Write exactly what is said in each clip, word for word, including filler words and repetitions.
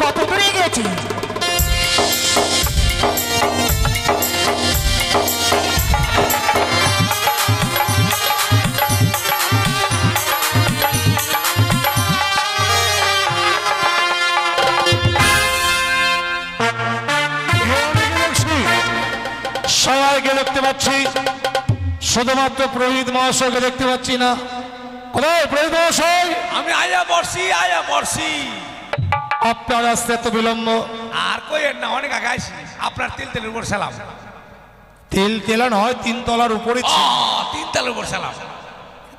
कत दूरे गेছি সবাই কে দেখতে পাচ্ছি শুধুমাত্র প্রহীদ মহাশয়কে দেখতে পাচ্ছি না। কোথায় প্রহীদ মহাশয়? আমি আয়া বর্ষি আয়া বর্ষি আপনার আসতে এত বিলম্ব আর কইয়ের না, অনেক আগে আইছি। আপনার তিল তেলের উপর সালাম। তিল তেলা নয়, তিন তলার উপরে ছিল। তিন তলার উপর সালাম।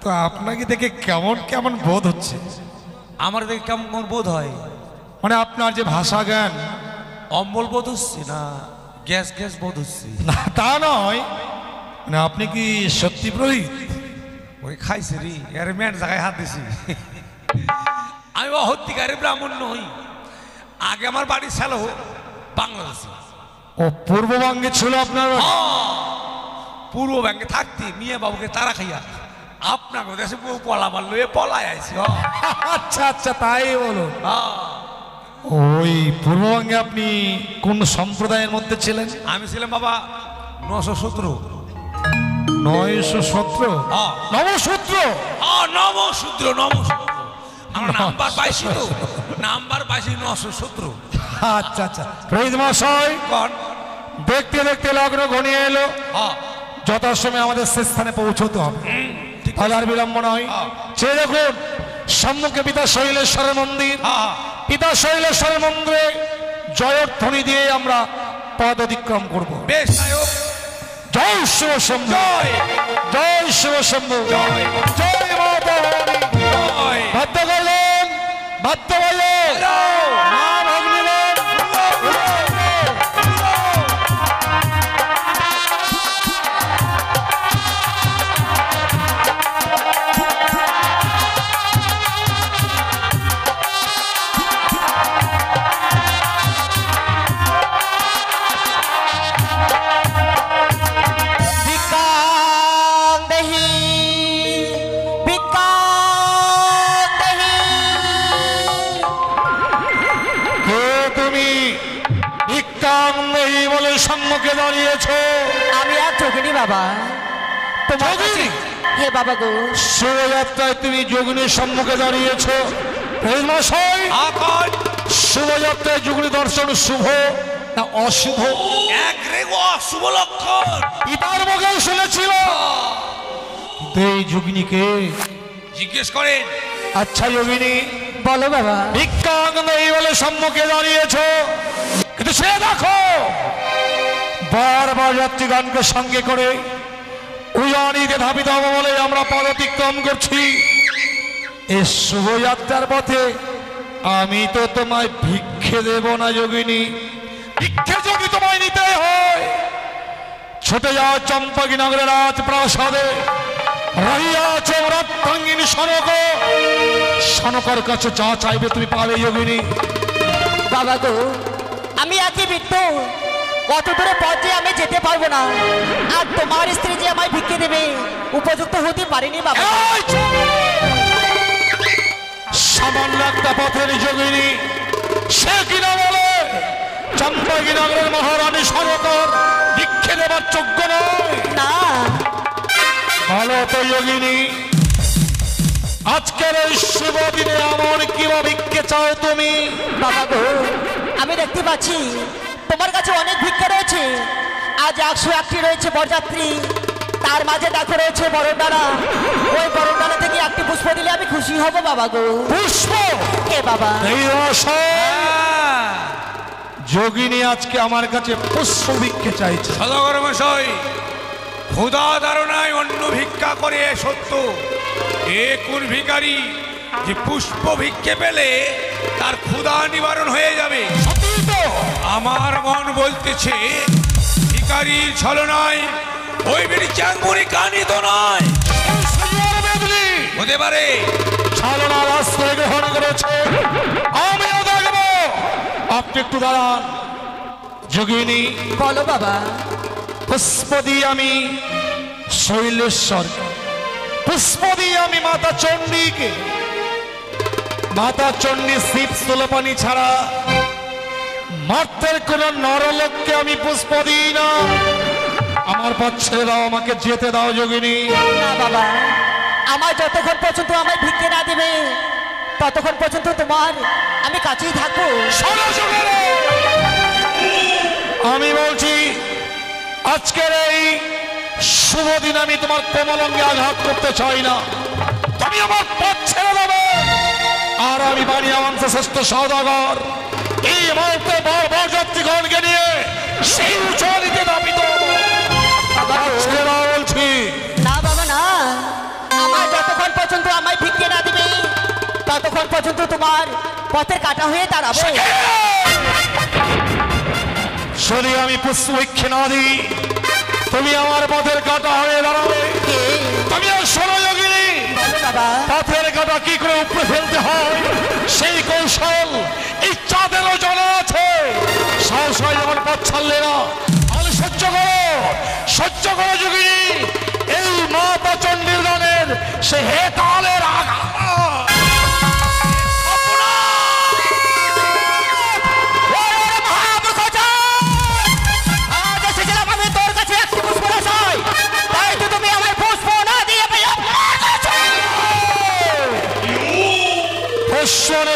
তো আপনাকে দেখে কেমন কেমন বোধ হচ্ছে? আমার দেখে কেমন কেমন বোধ হয় মানে আপনার যে ভাষা জ্ঞান, অম্বল বোধ হচ্ছে না গ্যাস গ্যাস বোধ হচ্ছে? না তা নয়, মানে আপনি কি সত্যি প্রহিত? ওই খাইছি রে এর মেন জায়গায় হাত দিছি। আমি হত্যাকারী ব্রাহ্মণ নই। আগে আমার বাড়ি ছিল বাংলাদেশে, ও পূর্ববঙ্গে ছিল। আপনার পূর্ববঙ্গে থাকতে মিয়া বাবুকে তারা খাইয়া আপনাকে দেশে পলা মারলো, এ পলায় আইছি। আচ্ছা আচ্ছা, তাই বলো। ওই পূর্ববঙ্গে আপনি কোন সম্প্রদায়ের মধ্যে ছিলেন? আমি ছিলাম বাবা নশো সতেরো। নয়শো সতেরো নবসূত্র নবসূত্র নবসূত্র দেখতে দেখতে লগ্ন ঘনিয়ে এলো। যথাসময়ে আমাদের শেষ স্থানে পৌঁছতে হবে, তাহলে আর বিলম্ব নয়। সে দেখুন সম্মুখে পিতা শৈলেশ্বরের মন্দির। পিতা শৈলেশ্বরের মন্দিরে জয়ধ্বনি দিয়ে আমরা পদ অতিক্রম করবো। বেশ, জয় শিব শম্ভু, জয় শিব শম্ভু, জয় মাতা। বাধ্য করলেন, বাধ্য করলেন শোভাযাত্রায় তুমি যোগিনীর সম্মুখে দাঁড়িয়েছ। শোভাযাত্রায় যোগিনী দর্শন শুভ না অশুভ? অশুভ লক্ষণ পিতার মুখে শুনেছিল। এই যোগিনীকে জিজ্ঞেস করেন, আচ্ছা যোগিনী বলো বাবা, ভিক্ষাঙ্গন এই বলে সম্মুখে দাঁড়িয়েছ, কিন্তু সে দেখো বারবার যাত্রীগণকে সঙ্গে করে উজানিতে ধাবিত হবো বলে আমরা পদ অতিক্রম করছি। এই শুভযাত্রার পথে আমি তো তোমায় ভিক্ষে দেব না যোগিনী। ভিক্ষে যদি তোমায় নিতে হয়, ছুটে যাও চম্পাকি নগরের রাজপ্রাসাদে রহিয়াছে রক্তাঙ্গিনী সনক। সনকর কাছে যা চাইবে তুমি পাবে যোগিনী। বাবা গো, আমি আজকে ভিক্ষু, কত দূরে পথে আমি যেতে পারবো না, আর তোমার স্ত্রী যে আমায় ভিক্ষে দেবে উপযুক্ত হতে পারিনি বাবা। সামান্য একটা পথের যোগিনী, সে কিনা বলে চম্পাকি নগরের মহারানী সনকর ভিক্ষে দেবার যোগ্য নয়। না ভালো তো যোগিনী, আজকের এই শুভ দিনে আমার কিবা ভিক্ষে চাও তুমি? বাবা গো, আমি দেখতে পাচ্ছি তোমার কাছে অনেক ভিক্ষা রয়েছে। আজ একশো একটি রয়েছে বরযাত্রী, তার মাঝে দেখো রয়েছে বরণডালা। ওই বরণডালা থেকে একটি পুষ্প দিলে আমি খুশি হব বাবা গো। পুষ্প? কে বাবা? যোগিনী আজকে আমার কাছে পুষ্প ভিক্ষে চাইছে। সদাগরমশাই, ক্ষুধা ধারণায় অন্য ভিক্ষা করে সত্য, এ কোন ভিখারি যে পুষ্প ভিক্ষে পেলে তার ক্ষুধা নিবারণ হয়ে যাবে। আমার মন বলতেছে ভিখারির ছলনায় ওই বেড়ি চাঙ্গুরি কানিত নয়, হতে পারে ছলনা রাস্তায় গ্রহণ করেছে। আমিও দেখব। আপনি একটু দাঁড়ান, जोगिनी बोलो बाबा पुष्प दिए शैलेश्वर पुष्प दिए माता चंडी के माता चंडी शिव सुलभनी छाड़ा मार्तर को नरलोक के पुष्प दी ना आमार पथ छेड़े दाओ आमाके जेते दाओ जोगिनी ना बाबा आमार जतक्षण पर्यन्त आमाय भिक्षे ना दिबे ततक्षण पर्यन्त तुम्हार आमी काछेई थाकबो शोनो जोगिनी आमी बोलछि आजकेर एई शुभ दिन आमी तुम्हार कोमलांगे आघात करते चाइ ना तुमि आमार पथ छेड़े देबे आर आमी बानिये वंश श्रेष्ठ सौदागर एई मुहूर्ते बर बर यात्रीगणके निये सेई उच्चनीते धावित कौशल इच्छा दिल जाना साहस है जब पथ छाड़ले ना सह्य करो सह्य करो जोगिनी माता चंडी दान से हेताले राखा शत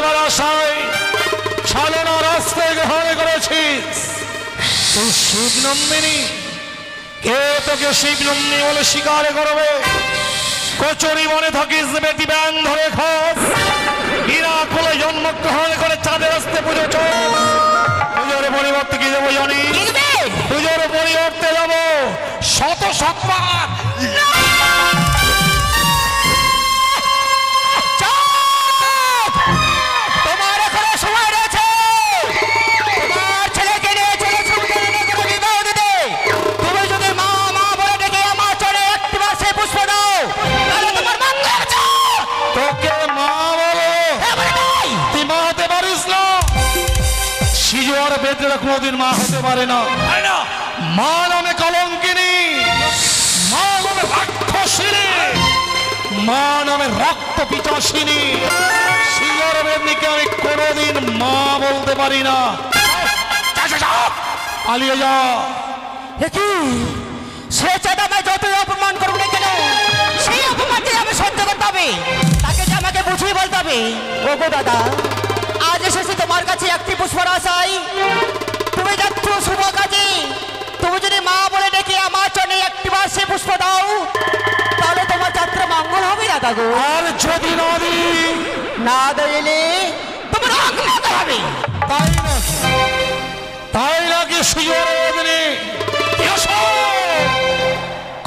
शतबार दादा आज तुम्हार पुष्परास आई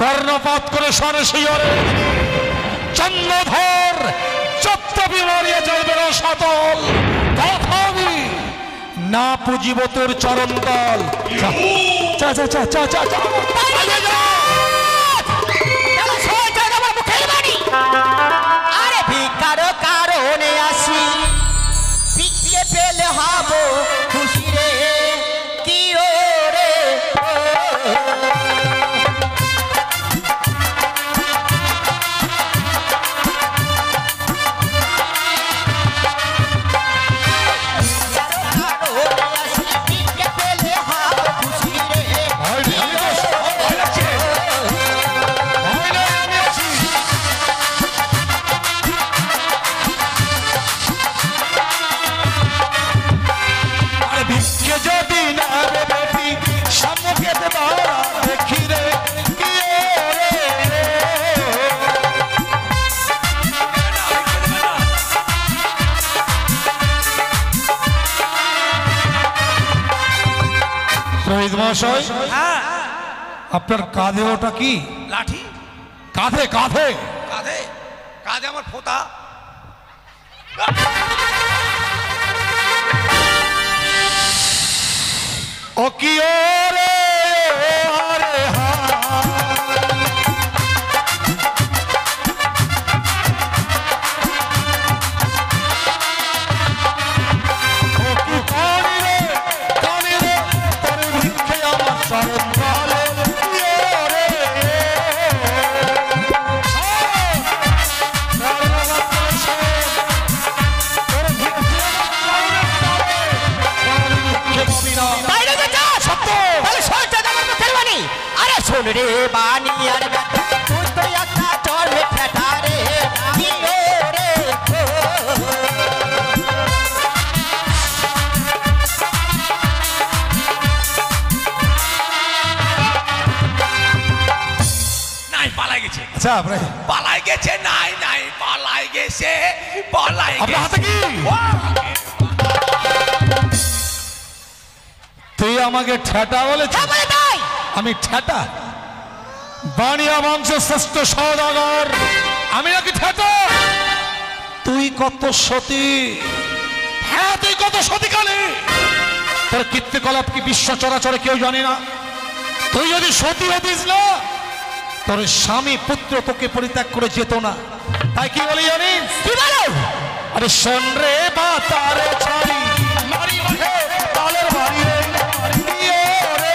कर्णपात करे सारे सिंहरे चंद्रधर चत्त बीमारिया चलबे ना सतल तथा ना पुजिब तोर चरण दल चा चा चा चा चा सुन रे बानी अच्छा अपने पालाई के छे नहीं नहीं पालाई के से पालाई के अब बात की तू আমাকে ঠাটা বলেছিস হ্যাঁ বলে তাই আমি ঠাটা বানিয়া বংশ শ্রেষ্ঠ সওদাগর আমি নাকি ঠাটা তুই কত সতী হ্যাঁ তুই কত সতী কালি তোর কীর্তিকলাপ কি বিশ্ব চরাচরে কেউ জানে না তুই যদি সতী হতিস না तोर स्वामी पुत्र तोके परित्याग करे जेतो ना ताई कि बोली जानिस कि बोलो अरे सुन रे बातारे छाड़ी मारी मारे तालेर भारी रे मारियो रे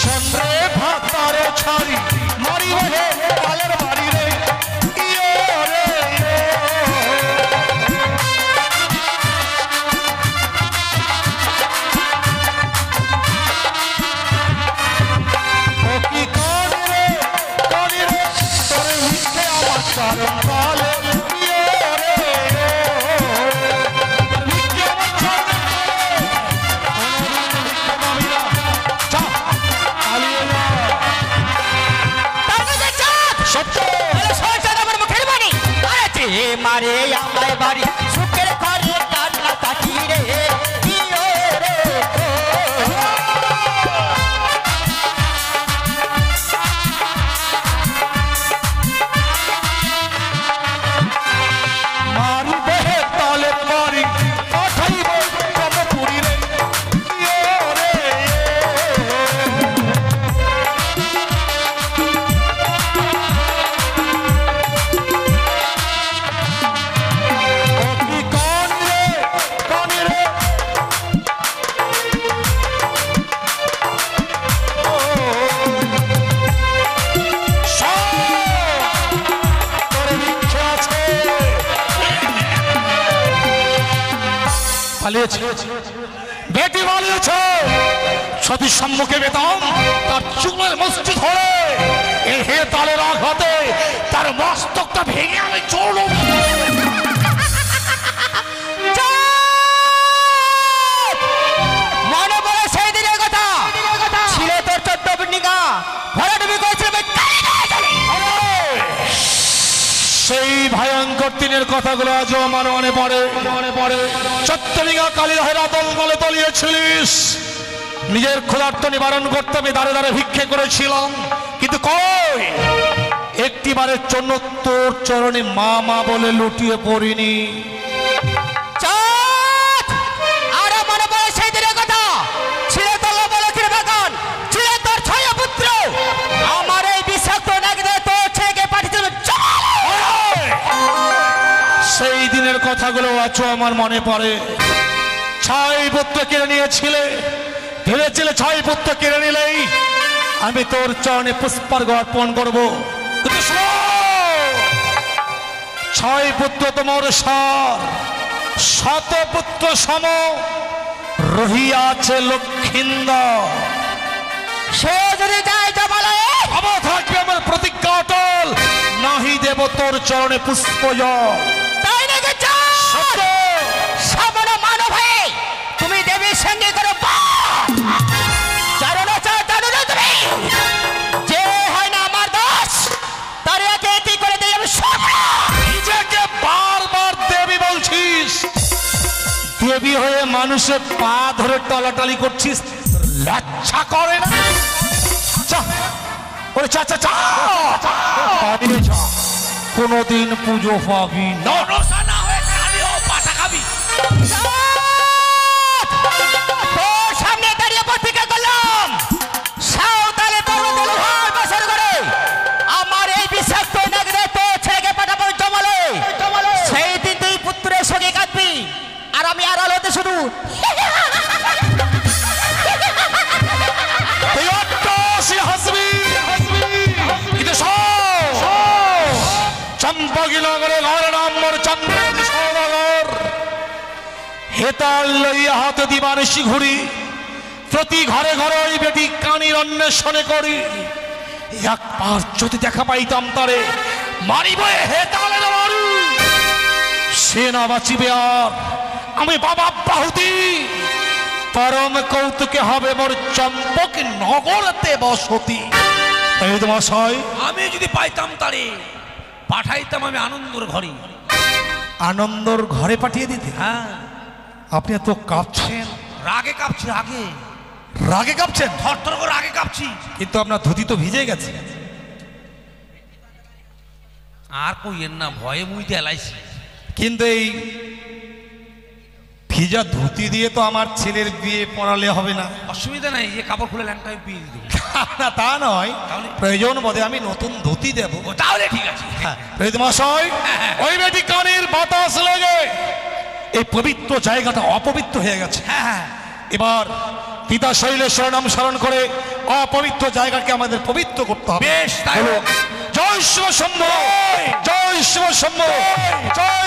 सुन रे बातारे छाड़ी मारी मारे तालेर भारी रे बेटी वाली सती सम्मुखे बेताम तार चूलेर मुष्ठी धरे एहे तालेर आघाते तार मस्तकटा भेंगे आमि चोरलो मने पड़े सेई दिनेर कथा छिलो तोर चट्टोपन्निका भरा डुबी कइछिल काली गाয়ে जলি सेई भयंकर दिनेर कथागुलो आजो आमार मने पड़े मने पड़े चट्टनिगा कालीदाहेरा दलगले तलिয়েছিলিস নিজের ক্ষুধার্ত নিবারণ করতে আমি দারে দারে ভিক্ষা করেছিলাম কিন্তু কই একটিবারের জন্য তোর চরণে মা মা বলে লুটিয়ে পড়িনি চাঁদ আরে মনে পড়ে সেই দিনের কথা ছিল তোর বলকের বাগান ছিল তোর ছয় পুত্র আমার এই বিষাক্ত নাগদে তো ছেকে পাঠিয়েছিল সেই দিনের কথাগুলো আজ আমার মনে পড়ে छाई पुत्र केड़े छाई पुत्र केड़े तोर चरणे पुष्पार्घ अर्पण करब छाई पुत्र तोमर शत पुत्र सम रहिया लक्षिंदर से यदि जाए जमालয়ে अमर थाकবে আমার প্রতিজ্ঞা অটল নাহি দেব তোর চরণে পুষ্প জল তাই না কে সত্য संगे करो चारो ना चार चारो ना तुम्हें जे है ना हमार दोष तारे कहती करे दे हम सबरा इजे के बार बार देवी बोलछिस देवी होए मानुषे पा धरे टलाटली करछिस लज्जा करे ना चा ओरे चा चा चा पाबी रे चा कोनोदिन पूजो पाबी ना नसाना होए खाली ओ पाटा खाबी चंपा की नगरे घर नाम चंद হেতাল লইয়া হাতে দিবানিশি ঘুরি, প্রতি ঘরে ঘরে ওই বেটি কানির অন্বেষণে করি। একবার যদি দেখা পাইতাম তারে মারিব হেতালের মারি। সে না বাঁচিবে আর, আমি বাবা বাহুতি। পরম কৌতুকে হবে মোর চম্পক নগরতে বসতি। মশাই, আমি যদি পাইতাম তারে পাঠাইতাম আমি আনন্দর ঘরে। আনন্দর ঘরে পাঠিয়ে দিতে? হ্যাঁ। আপনি এত কাঁপছেন? রাগে কাঁপছি, রাগে। রাগে কাঁপছেন? থরথর করে রাগে কাঁপছি। কিন্তু আপনার ধুতি তো ভিজে গেছে। আর কইয়ের না, ভয়ে মুই দেলাইছি। কিন্তু এই ভিজা ধুতি দিয়ে তো আমার ছেলের বিয়ে পড়ালে হবে না। অসুবিধা নাই, এই কাপড় খুলে ল্যাংটা আমি বিয়ে দিই। না তা নয়, প্রয়োজন বোধে আমি নতুন ধুতি দেব। তাহলে ঠিক আছে। প্রয়োজন মশাই, ওই বেটি কানের বাতাস লাগে এই পবিত্র জায়গাটা অপবিত্র হয়ে গেছে। হ্যাঁ, এবার পিতা শৈলেশ্বর নাম স্মরণ করে অপবিত্র জায়গাকে আমাদের পবিত্র করতে হবে। জয় শিব শম্ভু, জয় শিব শম্ভু, জয়